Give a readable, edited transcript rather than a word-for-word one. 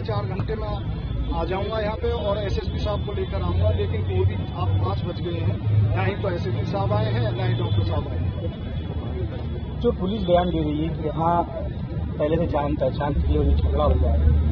साढ़े 4 घंटे में आ जाऊंगा यहाँ पे और एसएसपी साहब को लेकर आऊंगा, लेकिन कोई भी आप 5 बज गए हैं, ना ही तो एसएसपी साहब आए हैं ना ही डॉक्टर साहब आए हैं। जो पुलिस बयान दे रही है कि हाँ पहले से जान पहचान क्लियर हो चुका है।